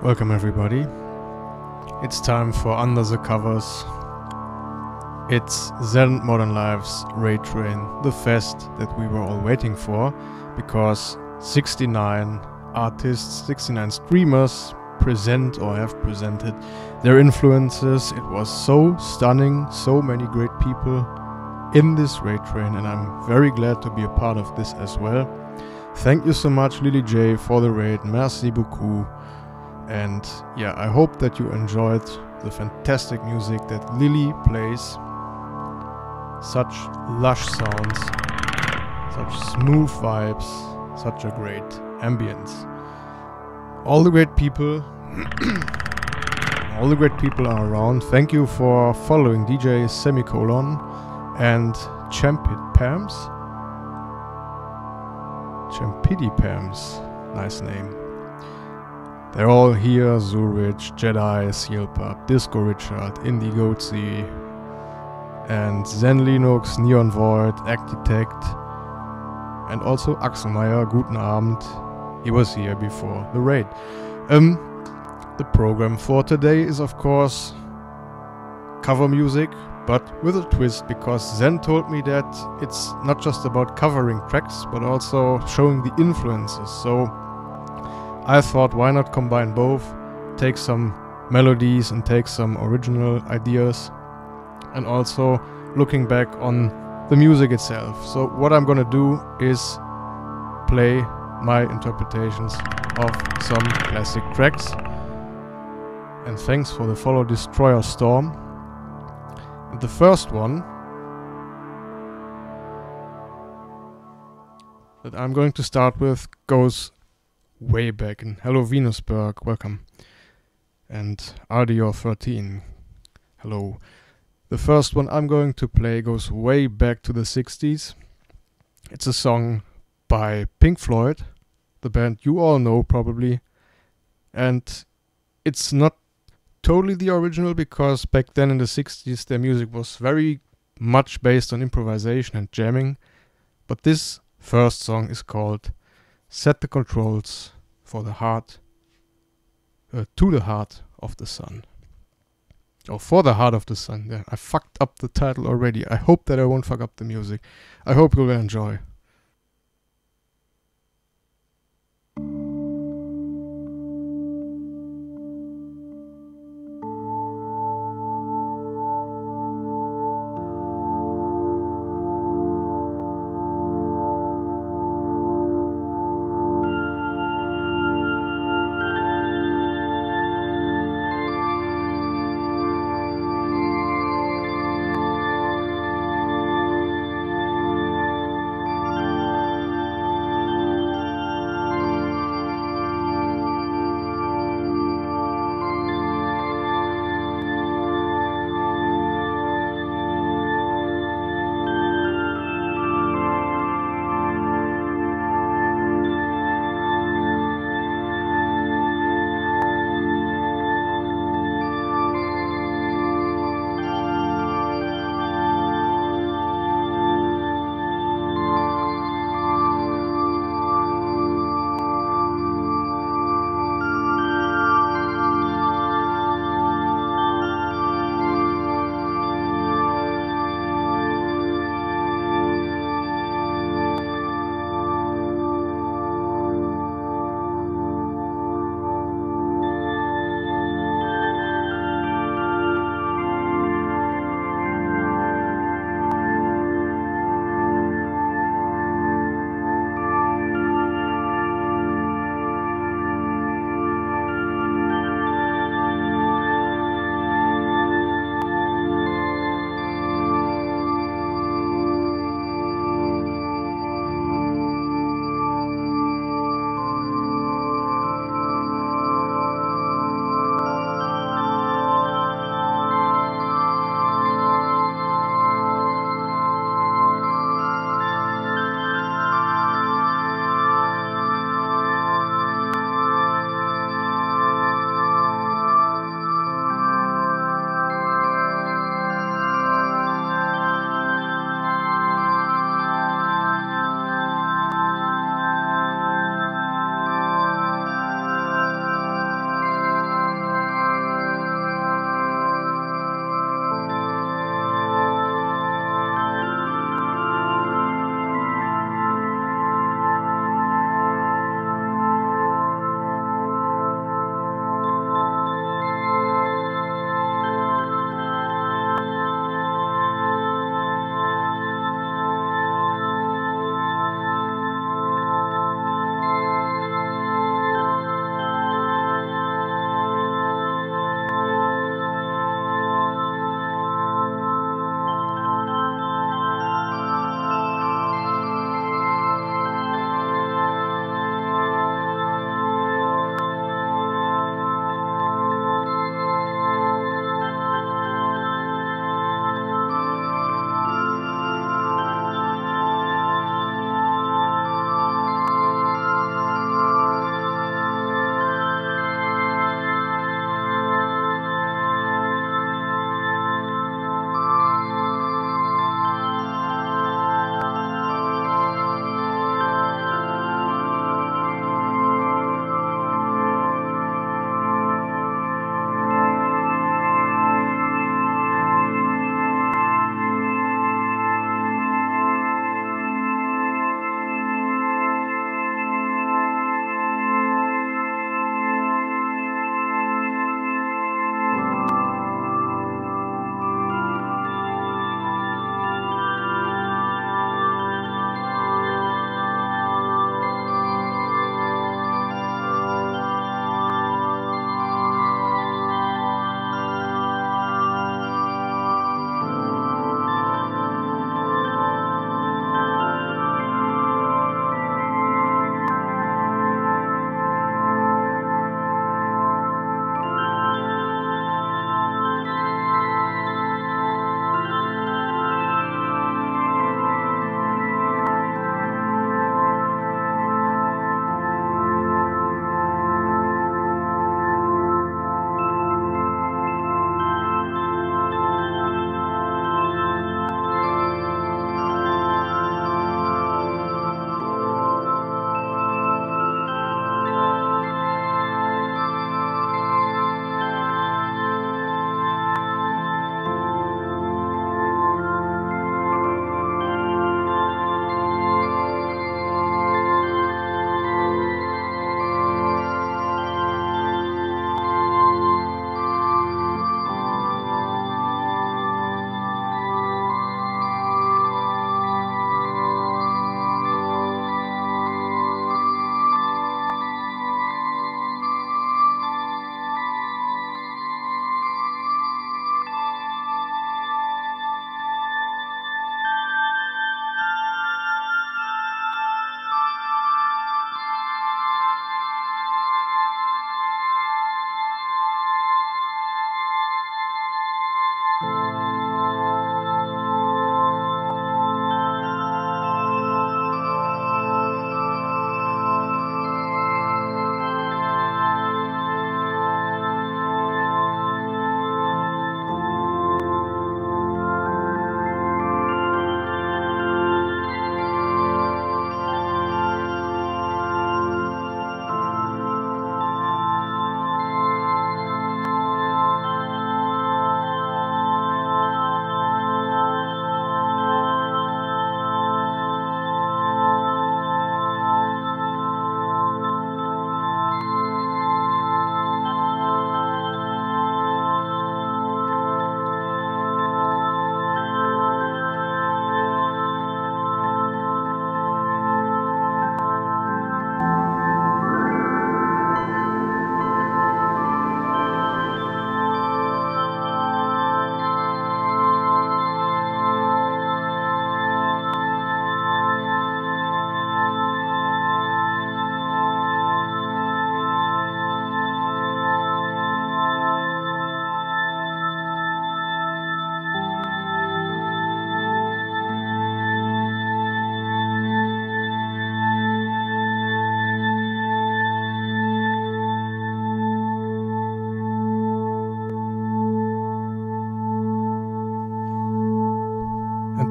Welcome everybody. It's time for Under The Covers. It's Zen Modern Life's Raid Train, the fest that we were all waiting for, because 69 artists, 69 streamers present or have presented their influences. It was so stunning, so many great people in this Raid Train, and I'm very glad to be a part of this as well. Thank you so much Lily J for the raid, merci beaucoup. And yeah, I hope that you enjoyed the fantastic music that Lily plays. Such lush sounds, such smooth vibes, such a great ambience. All the great people are around. Thank you for following DJ Semicolon and Champidipams, nice name. They're all here: Zurich, Jedi, CLPub, Disco Richard, Indie Goatsy, and Zen Linux, Neon Void, Act Detect, and also Axelmeier. Guten Abend. He was here before the raid. The program for today is, of course, cover music, but with a twist, because Zen told me that it's not just about covering tracks, but also showing the influences. So I thought, why not combine both, take some melodies and take some original ideas, and also looking back on the music itself. So what I'm gonna do is play my interpretations of some classic tracks. And thanks for the follow, Destroyer Storm. And the first one that I'm going to start with goes way back, and hello Venusberg, welcome, and Rdio 13, hello. The first one I'm going to play goes way back to the 60s. It's a song by Pink Floyd, the band you all know probably, and it's not totally the original, because back then in the 60s their music was very much based on improvisation and jamming, but this first song is called Set the Controls for the Heart, to the Heart of the Sun. Or for the Heart of the Sun. Yeah, I fucked up the title already. I hope that I won't fuck up the music. I hope you will enjoy.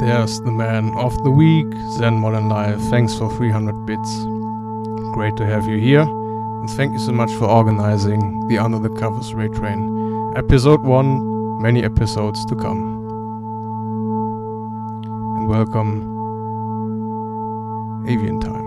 and there's the man of the week, Zen Modern Life. Thanks for 300 bits. Great to have you here, and thank you so much for organizing the Under the Covers Raid Train. Episode 1, many episodes to come. And welcome, Avian Time.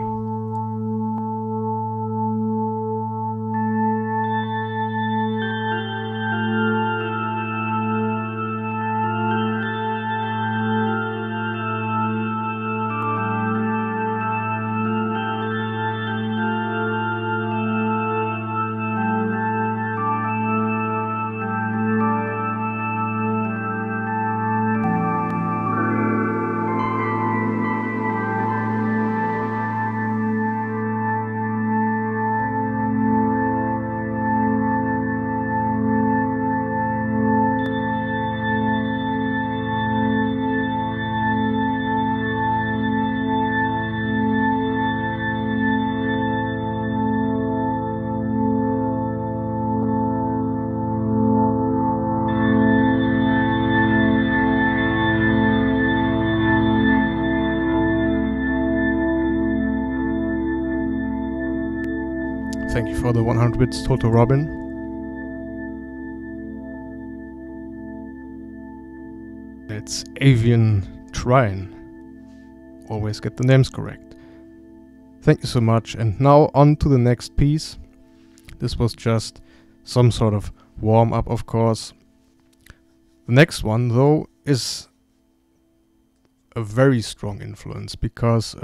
Thank you for the 100 bits, Toto Robin. That's Avian Trine. Always get the names correct. Thank you so much. And now on to the next piece. This was just some sort of warm-up, of course. The next one, though, is a very strong influence because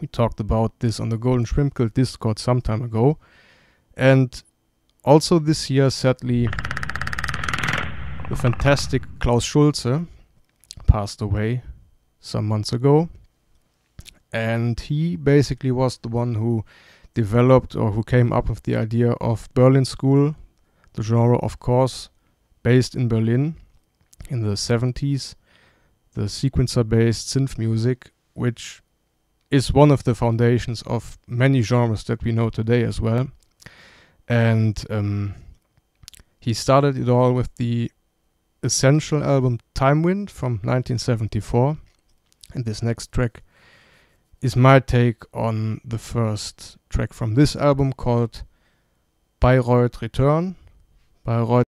we talked about this on the Golden Shrimp Guild Discord some time ago. And also this year, sadly, the fantastic Klaus Schulze passed away some months ago. And he basically was the one who developed or who came up with the idea of Berlin School, the genre, of course, based in Berlin in the 70s, the sequencer-based synth music, which is one of the foundations of many genres that we know today as well. And he started it all with the essential album Timewind from 1974. And this next track is my take on the first track from this album called Bayreuth Return. Bayreuth